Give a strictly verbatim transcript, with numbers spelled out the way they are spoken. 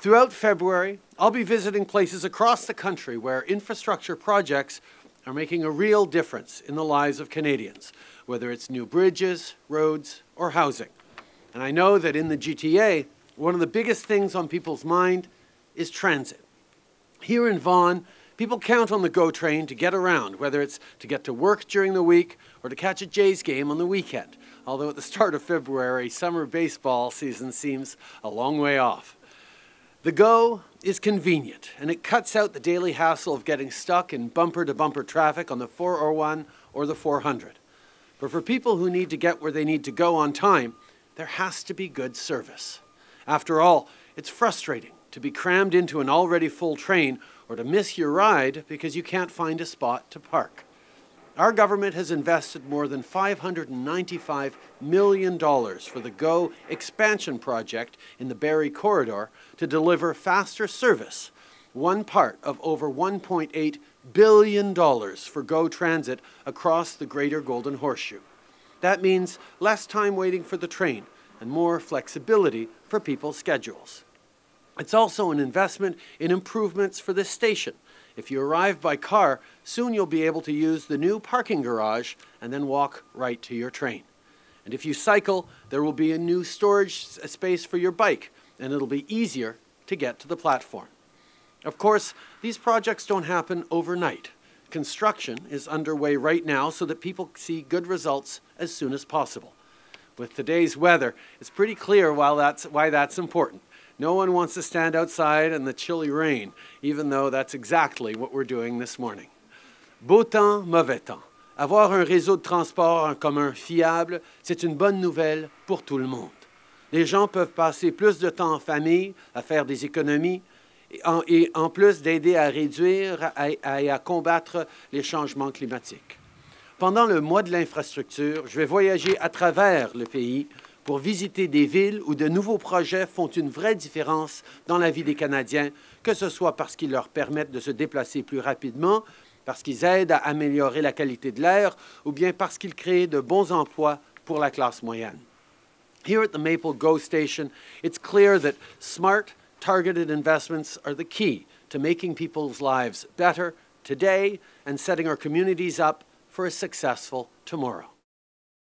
Throughout February, I'll be visiting places across the country where infrastructure projects are making a real difference in the lives of Canadians, whether it's new bridges, roads, or housing. And I know that in the G T A, one of the biggest things on people's mind is transit. Here in Vaughan, people count on the GO train to get around, whether it's to get to work during the week or to catch a Jays game on the weekend, although at the start of February, summer baseball season seems a long way off. The GO is convenient, and it cuts out the daily hassle of getting stuck in bumper-to-bumper traffic on the four oh one or the four hundred. But for people who need to get where they need to go on time, there has to be good service. After all, it's frustrating to be crammed into an already full train or to miss your ride because you can't find a spot to park. Our government has invested more than five hundred ninety-five million dollars for the GO expansion project in the Barrie Corridor to deliver faster service, one part of over one point eight billion dollars for GO Transit across the Greater Golden Horseshoe. That means less time waiting for the train and more flexibility for people's schedules. It's also an investment in improvements for this station. If you arrive by car, soon you'll be able to use the new parking garage and then walk right to your train. And if you cycle, there will be a new storage space for your bike, and it'll be easier to get to the platform. Of course, these projects don't happen overnight. Construction is underway right now so that people see good results as soon as possible. With today's weather, it's pretty clear why that's, why that's important. No one wants to stand outside in the chilly rain, even though that's exactly what we're doing this morning. Beau temps, mauvais temps. Avoir un réseau de transport en commun fiable, c'est une bonne nouvelle pour tout le monde. Les gens peuvent passer plus de temps en famille, à faire des économies, et en, et en plus d'aider à réduire et à, à, à combattre les changements climatiques. Pendant le mois de l'infrastructure, je vais voyager à travers le pays pour visiter des villes où de nouveaux projets font une vraie différence dans la vie des Canadiens, que ce soit parce qu'ils leur permettent de se déplacer plus rapidement, parce qu'ils aident à améliorer la qualité de l'air, ou bien parce qu'ils créent de bons emplois pour la classe moyenne. Here at the Maple GO station, it's clear that smart, targeted investments are the key to making people's lives better today and setting our communities up for a successful tomorrow.